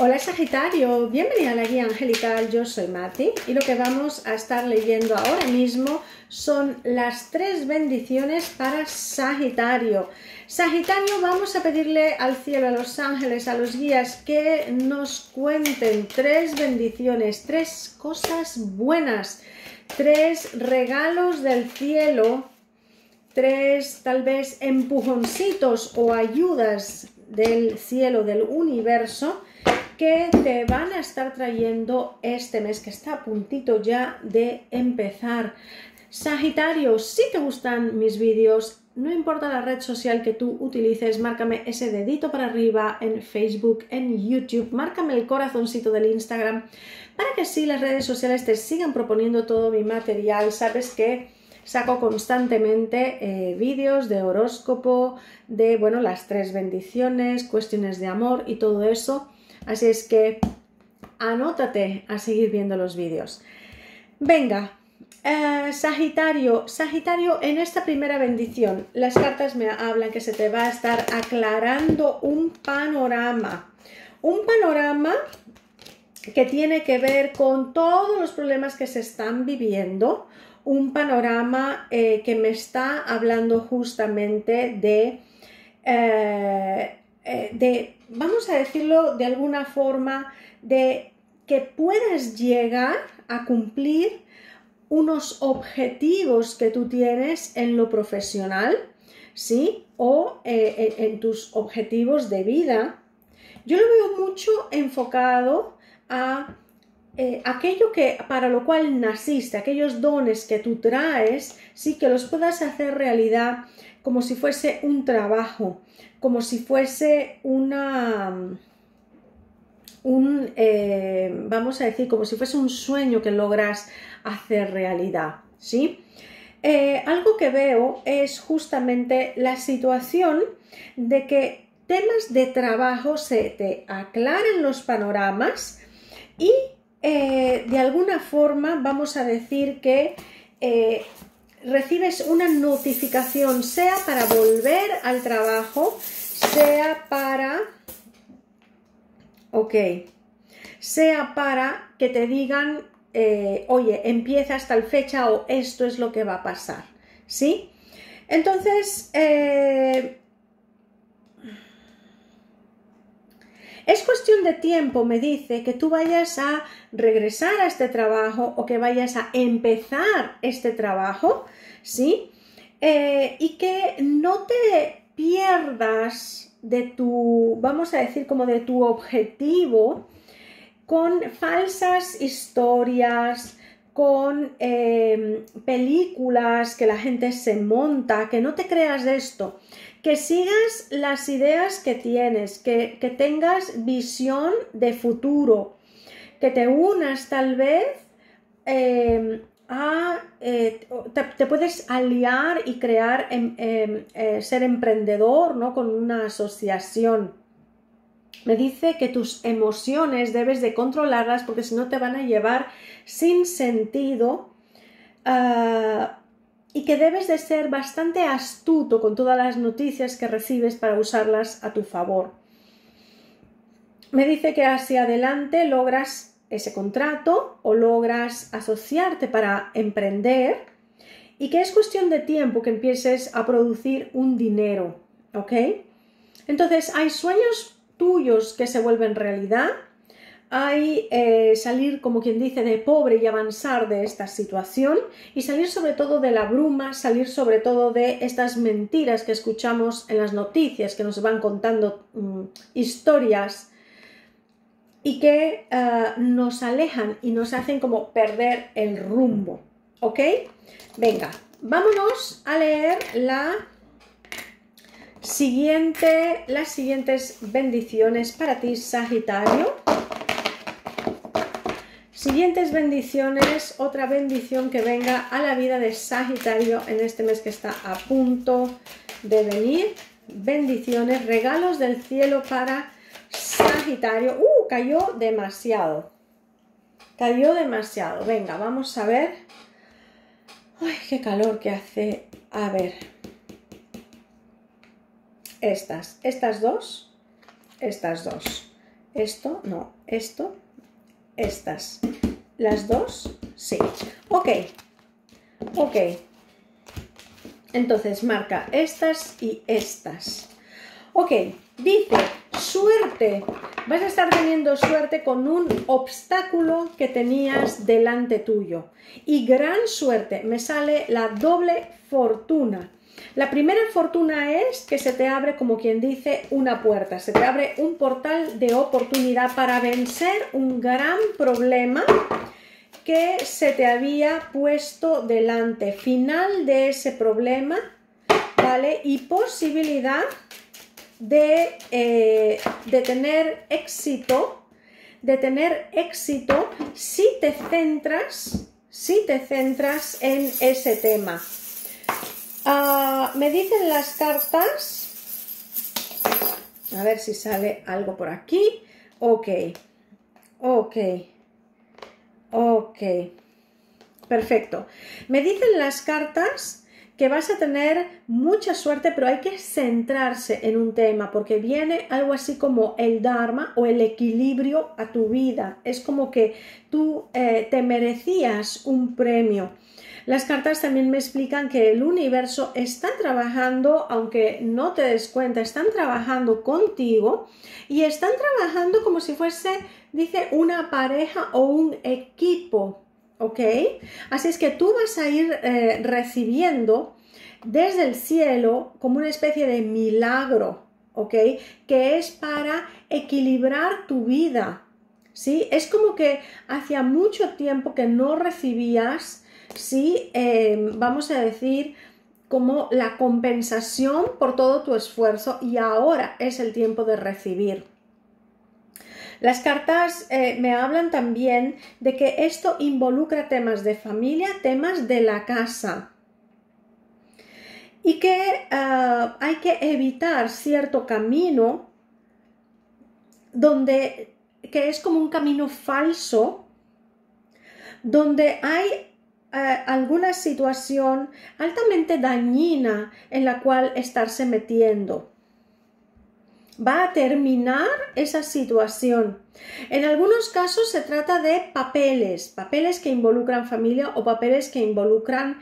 Hola Sagitario, bienvenida a la Guía Angelical, yo soy Mati y lo que vamos a estar leyendo ahora mismo son las tres bendiciones para Sagitario. Sagitario, vamos a pedirle al cielo, a los ángeles, a los guías que nos cuenten tres bendiciones, tres cosas buenas, tres regalos del cielo, tres tal vez empujoncitos o ayudas del cielo, del universo, que te van a estar trayendo este mes que está a puntito ya de empezar. Sagitario, si te gustan mis vídeos, no importa la red social que tú utilices, márcame ese dedito para arriba en Facebook, en YouTube, márcame el corazoncito del Instagram, para que así las redes sociales te sigan proponiendo todo mi material. Sabes que saco constantemente vídeos de horóscopo, de las tres bendiciones, cuestiones de amor y todo eso. Así es que anótate a seguir viendo los vídeos. Venga, Sagitario, en esta primera bendición, las cartas me hablan que se te va a estar aclarando un panorama que tiene que ver con todos los problemas que se están viviendo, un panorama que me está hablando justamente de, vamos a decirlo de alguna forma, de que puedas llegar a cumplir unos objetivos que tú tienes en lo profesional, ¿sí? O en tus objetivos de vida. Yo lo veo mucho enfocado a aquello que para lo cual naciste, aquellos dones que tú traes, sí, que los puedas hacer realidad como si fuese un trabajo, como si fuese como si fuese un sueño que logras hacer realidad, ¿sí? Algo que veo es justamente la situación de que temas de trabajo se te aclaran los panoramas y de alguna forma vamos a decir que recibes una notificación, sea para volver al trabajo, sea para que te digan, oye, empiezas tal fecha o esto es lo que va a pasar, ¿sí? Entonces, es cuestión de tiempo, me dice, que tú vayas a regresar a este trabajo o que vayas a empezar este trabajo, ¿sí? Y que no te pierdas de tu, vamos a decir, como de tu objetivo con falsas historias, con películas que la gente se monta, que no te creas esto. Que sigas las ideas que tienes, que tengas visión de futuro, que te unas tal vez te puedes aliar y crear, ser emprendedor, ¿no? Con una asociación. Me dice que tus emociones debes de controlarlas porque si no te van a llevar sin sentido y que debes de ser bastante astuto con todas las noticias que recibes para usarlas a tu favor. Me dice que hacia adelante logras ese contrato o logras asociarte para emprender y que es cuestión de tiempo que empieces a producir un dinero, ¿ok? Entonces hay sueños tuyos que se vuelven realidad, hay salir, como quien dice, de pobre y avanzar de esta situación y salir sobre todo de la bruma, salir sobre todo de estas mentiras que escuchamos en las noticias, que nos van contando historias y que nos alejan y nos hacen como perder el rumbo, ¿ok? Venga, vámonos a leer las siguientes bendiciones para ti, Sagitario. Siguientes bendiciones, otra bendición que venga a la vida de Sagitario en este mes que está a punto de venir. Bendiciones, regalos del cielo para Sagitario. Cayó demasiado. Cayó demasiado. Venga, vamos a ver. Ay, qué calor que hace. A ver. Estas dos. esto, no, esto, estas. ¿Las dos? Sí. Ok, ok. Entonces marca estas y estas. Ok, dice, suerte. Vas a estar teniendo suerte con un obstáculo que tenías delante tuyo. Y gran suerte, me sale la doble fortuna. La primera fortuna es que se te abre, como quien dice, una puerta. Se te abre un portal de oportunidad para vencer un gran problema que se te había puesto delante. Final de ese problema, ¿vale? Y posibilidad de tener éxito, si te centras en ese tema. Me dicen las cartas, a ver si sale algo por aquí. Ok, ok, ok, perfecto. Me dicen las cartas que vas a tener mucha suerte, pero hay que centrarse en un tema, porque viene algo así como el Dharma o el equilibrio a tu vida. Es como que tú te merecías un premio. Las cartas también me explican que el universo está trabajando, aunque no te des cuenta, están trabajando contigo y están trabajando como si fuese, dice, una pareja o un equipo, ¿ok? Así es que tú vas a ir recibiendo desde el cielo como una especie de milagro, ¿ok? Que es para equilibrar tu vida, ¿sí? Es como que hacía mucho tiempo que no recibías, sí, vamos a decir, como la compensación por todo tu esfuerzo, y ahora es el tiempo de recibir. Las cartas me hablan también de que esto involucra temas de familia, temas de la casa, y que hay que evitar cierto camino donde, que es como un camino falso, donde hay alguna situación altamente dañina en la cual estarse metiendo. Va a terminar esa situación. En algunos casos se trata de papeles, papeles que involucran familia o papeles que involucran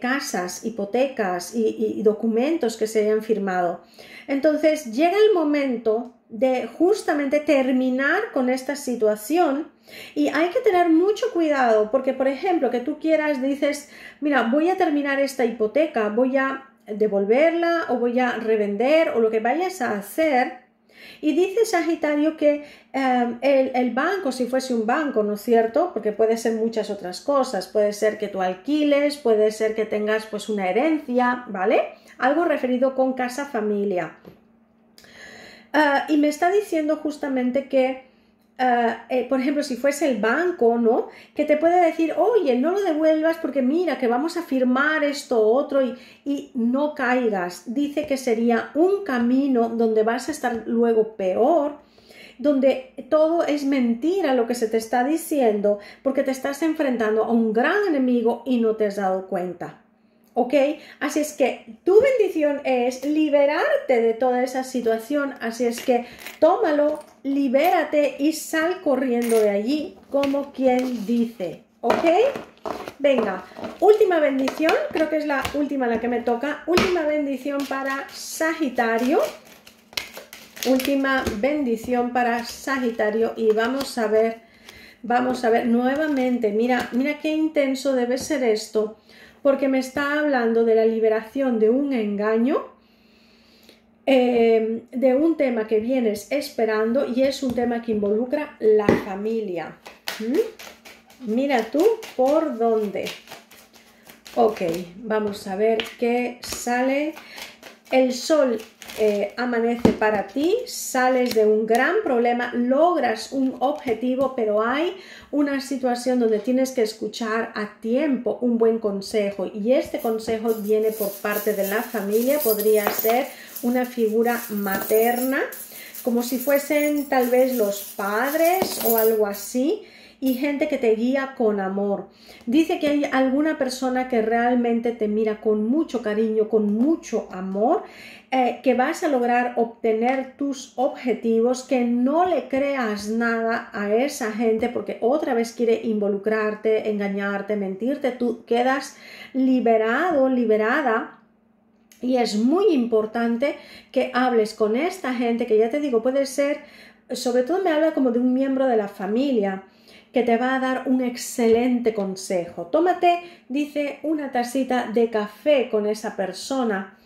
casas, hipotecas y documentos que se hayan firmado. Entonces llega el momento de justamente terminar con esta situación, y hay que tener mucho cuidado porque, por ejemplo, que tú quieras, dices, mira, voy a terminar esta hipoteca, voy a devolverla o voy a revender o lo que vayas a hacer, y dice Sagitario que el banco, si fuese un banco, ¿no es cierto? Porque puede ser muchas otras cosas, puede ser que tú alquiles, puede ser que tengas pues una herencia, ¿vale? Algo referido con casa, familia. Y me está diciendo justamente que, por ejemplo, si fuese el banco, ¿no? Que te puede decir, oye, no lo devuelvas porque mira que vamos a firmar esto u otro, y no caigas. Dice que sería un camino donde vas a estar luego peor, donde todo es mentira lo que se te está diciendo, porque te estás enfrentando a un gran enemigo y no te has dado cuenta. ¿Ok? Así es que tu bendición es liberarte de toda esa situación, así es que tómalo, libérate y sal corriendo de allí, como quien dice, ¿ok? Venga, última bendición, creo que es la última la que me toca, última bendición para Sagitario, y vamos a ver nuevamente, mira qué intenso debe ser esto, porque me está hablando de la liberación de un engaño, de un tema que vienes esperando, y es un tema que involucra la familia. Mira tú por dónde. Ok, vamos a ver qué sale. El sol amanece para ti, sales de un gran problema, logras un objetivo, pero hay una situación donde tienes que escuchar a tiempo un buen consejo, y este consejo viene por parte de la familia, podría ser una figura materna, como si fuesen tal vez los padres o algo así, y gente que te guía con amor. Dice que hay alguna persona que realmente te mira con mucho cariño, con mucho amor, que vas a lograr obtener tus objetivos, que no le creas nada a esa gente porque otra vez quiere involucrarte, engañarte, mentirte. Tú quedas liberado, liberada. Y es muy importante que hables con esta gente, que ya te digo, puede ser, sobre todo me habla como de un miembro de la familia, que te va a dar un excelente consejo. Tómate, dice, una tacita de café con esa persona,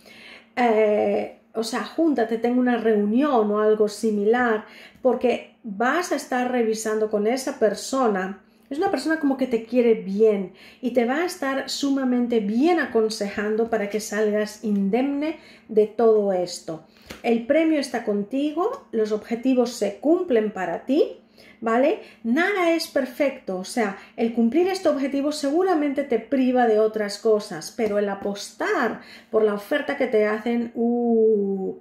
o sea, júntate, ten una reunión o algo similar, porque vas a estar revisando con esa persona. Es una persona como que te quiere bien y te va a estar sumamente bien aconsejando para que salgas indemne de todo esto. El premio está contigo, los objetivos se cumplen para ti, ¿vale? Nada es perfecto, o sea, el cumplir este objetivo seguramente te priva de otras cosas, pero el apostar por la oferta que te hacen,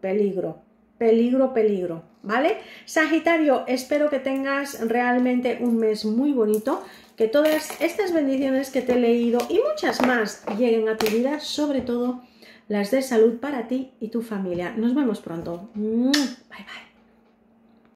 peligro. Peligro, peligro, ¿vale? Sagitario, espero que tengas realmente un mes muy bonito, que todas estas bendiciones que te he leído y muchas más lleguen a tu vida, sobre todo las de salud para ti y tu familia. Nos vemos pronto. Bye, bye.